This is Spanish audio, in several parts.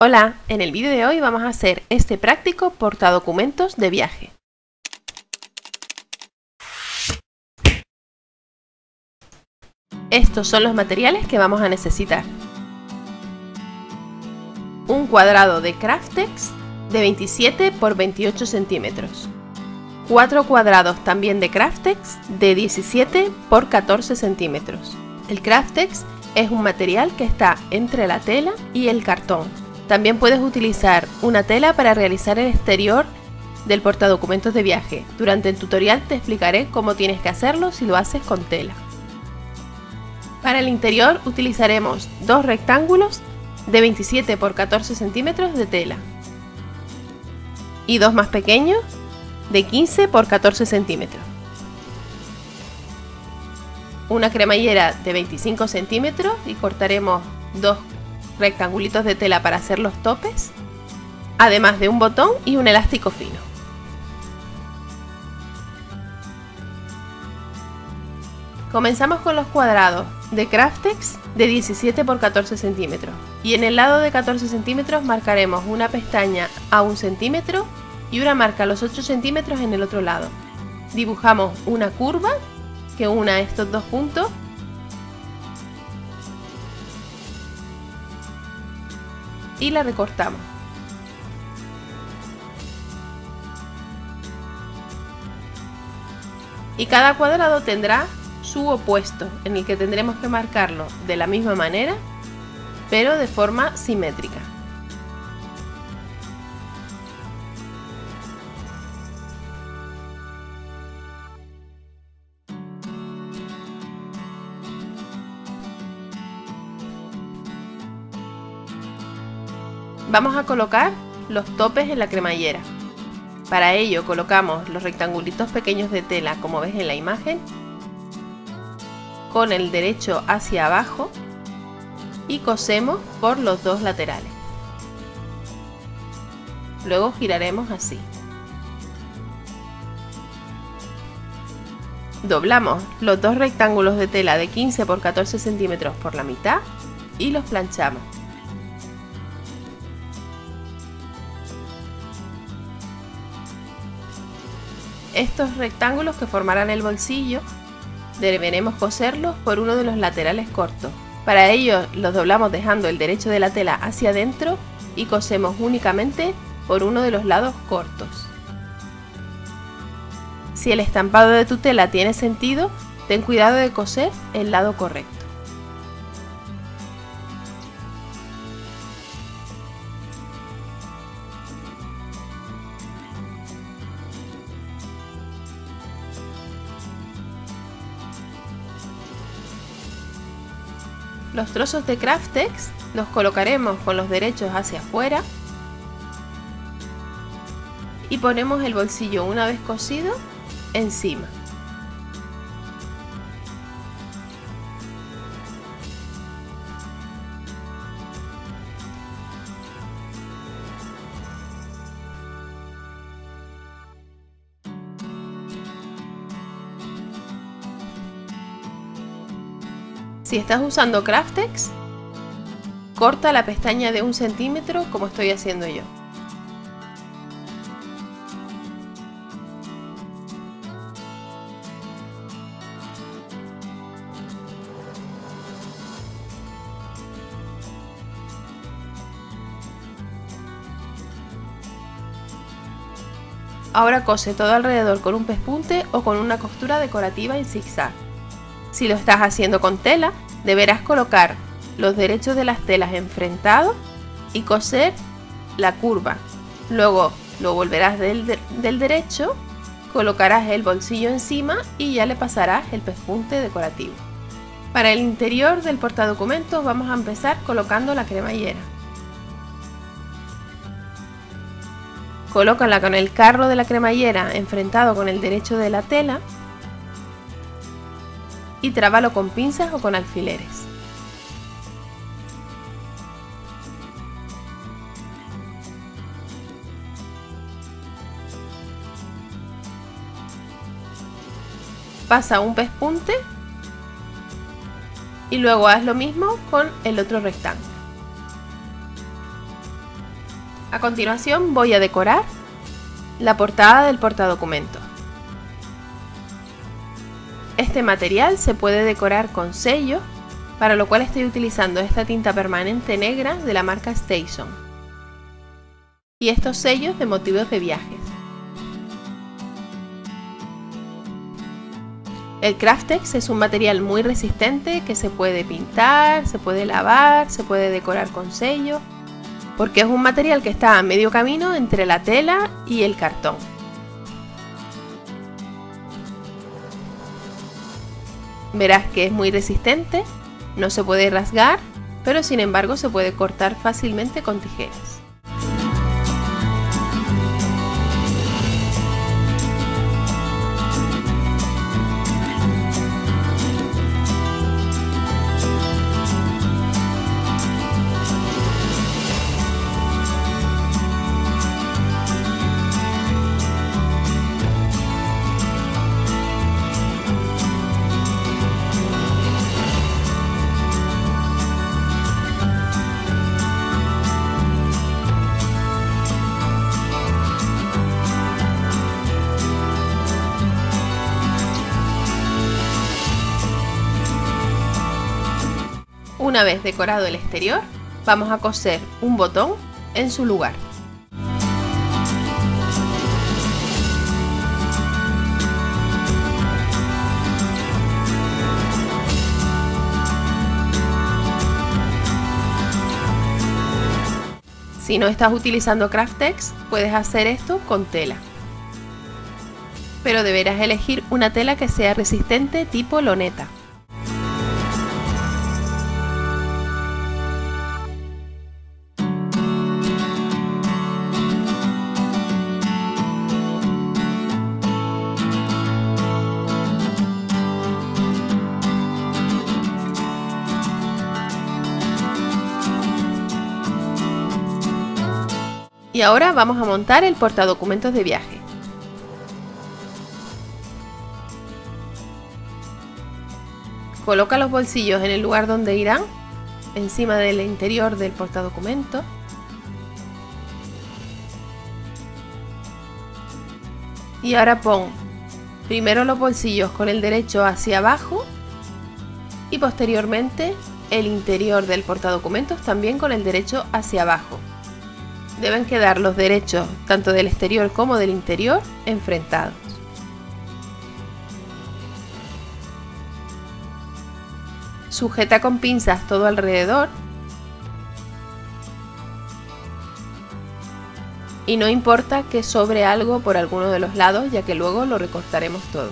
Hola, en el vídeo de hoy vamos a hacer este práctico portadocumentos de viaje. Estos son los materiales que vamos a necesitar. Un cuadrado de Kraftex de 27 por 28 centímetros. 4 cuadrados también de Kraftex de 17 por 14 centímetros. El Kraftex es un material que está entre la tela y el cartón. También puedes utilizar una tela para realizar el exterior del portadocumentos de viaje. Durante el tutorial te explicaré cómo tienes que hacerlo si lo haces con tela. Para el interior utilizaremos dos rectángulos de 27 por 14 centímetros de tela y dos más pequeños de 15 por 14 centímetros. Una cremallera de 25 centímetros y cortaremos dos rectangulitos de tela para hacer los topes, además de un botón y un elástico fino. Comenzamos con los cuadrados de Kraftex de 17 por 14 centímetros y en el lado de 14 centímetros marcaremos una pestaña a 1 centímetro y una marca a los 8 centímetros en el otro lado. Dibujamos una curva que una estos dos puntos. Y la recortamos. Y cada cuadrado tendrá su opuesto, en el que tendremos que marcarlo de la misma manera, pero de forma simétrica. Vamos a colocar los topes en la cremallera. Para ello colocamos los rectangulitos pequeños de tela, como ves en la imagen, con el derecho hacia abajo y cosemos por los dos laterales. Luego giraremos así. Doblamos los dos rectángulos de tela de 15 por 14 centímetros por la mitad y los planchamos. Estos rectángulos que formarán el bolsillo deberemos coserlos por uno de los laterales cortos. Para ello los doblamos dejando el derecho de la tela hacia adentro y cosemos únicamente por uno de los lados cortos. Si el estampado de tu tela tiene sentido, ten cuidado de coser el lado correcto. Los trozos de Kraftex los colocaremos con los derechos hacia afuera y ponemos el bolsillo una vez cosido encima. Si estás usando Kraftex, corta la pestaña de 1 centímetro como estoy haciendo yo. Ahora cose todo alrededor con un pespunte o con una costura decorativa en zigzag. Si lo estás haciendo con tela, deberás colocar los derechos de las telas enfrentados y coser la curva. Luego lo volverás del derecho, colocarás el bolsillo encima y ya le pasarás el pespunte decorativo. Para el interior del portadocumentos vamos a empezar colocando la cremallera. Colócala con el carro de la cremallera enfrentado con el derecho de la tela y trábalo con pinzas o con alfileres. Pasa un pespunte y luego haz lo mismo con el otro rectángulo. A continuación voy a decorar la portada del portadocumento. Este material se puede decorar con sello, para lo cual estoy utilizando esta tinta permanente negra de la marca Station y estos sellos de motivos de viajes. El Kraftex es un material muy resistente que se puede pintar, se puede lavar, se puede decorar con sello, porque es un material que está a medio camino entre la tela y el cartón. Verás que es muy resistente, no se puede rasgar, pero sin embargo se puede cortar fácilmente con tijeras. Una vez decorado el exterior, vamos a coser un botón en su lugar. Si no estás utilizando Kraftex, puedes hacer esto con tela. Pero deberás elegir una tela que sea resistente tipo loneta. Y ahora vamos a montar el portadocumentos de viaje. Coloca los bolsillos en el lugar donde irán, encima del interior del portadocumentos. Y ahora pon primero los bolsillos con el derecho hacia abajo y posteriormente el interior del portadocumentos también con el derecho hacia abajo. Deben quedar los derechos, tanto del exterior como del interior, enfrentados. Sujeta con pinzas todo alrededor. Y no importa que sobre algo por alguno de los lados, ya que luego lo recortaremos todo.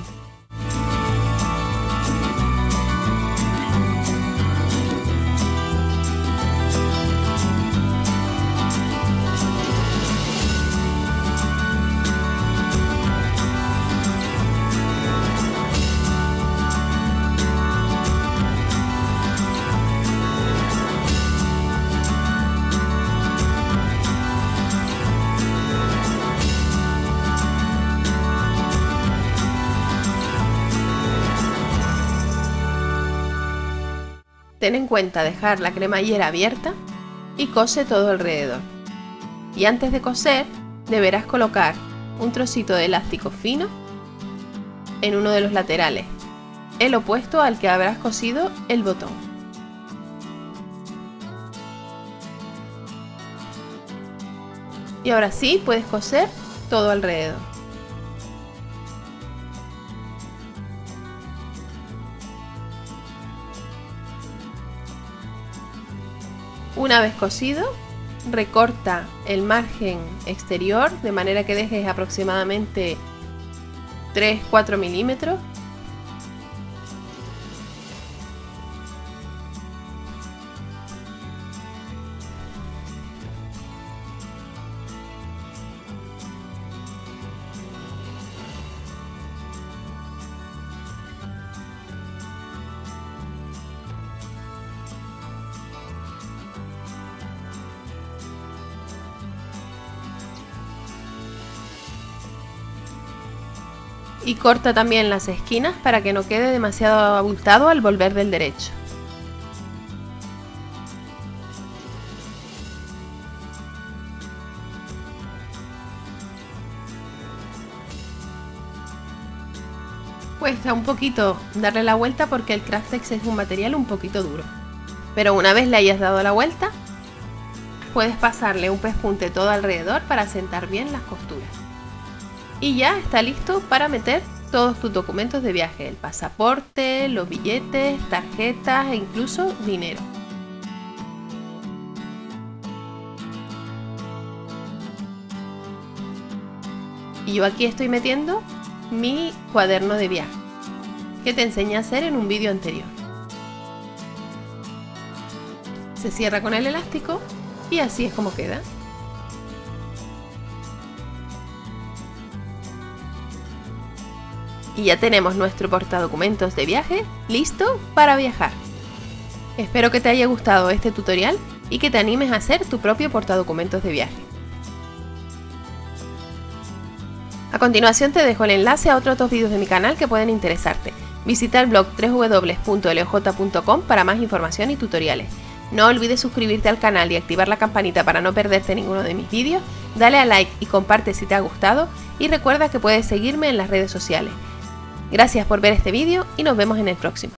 Ten en cuenta dejar la cremallera abierta y cose todo alrededor. Y antes de coser, deberás colocar un trocito de elástico fino en uno de los laterales, el opuesto al que habrás cosido el botón. Y ahora sí puedes coser todo alrededor. Una vez cosido, recorta el margen exterior de manera que dejes aproximadamente 3-4 milímetros. Y corta también las esquinas para que no quede demasiado abultado al volver del derecho. cuesta un poquito darle la vuelta porque el Kraftex es un material un poquito duro. Pero una vez le hayas dado la vuelta, puedes pasarle un pespunte todo alrededor para asentar bien las costuras. Y ya está listo para meter todos tus documentos de viaje, el pasaporte, los billetes, tarjetas e incluso dinero. Y yo aquí estoy metiendo mi cuaderno de viaje, que te enseñé a hacer en un vídeo anterior. Se cierra con el elástico y así es como queda. Y ya tenemos nuestro portadocumentos de viaje listo para viajar. Espero que te haya gustado este tutorial y que te animes a hacer tu propio portadocumentos de viaje. A continuación te dejo el enlace a otros dos vídeos de mi canal que pueden interesarte. Visita el blog www.loj.com para más información y tutoriales. No olvides suscribirte al canal y activar la campanita para no perderte ninguno de mis vídeos. Dale a like y comparte si te ha gustado y recuerda que puedes seguirme en las redes sociales. Gracias por ver este vídeo y nos vemos en el próximo.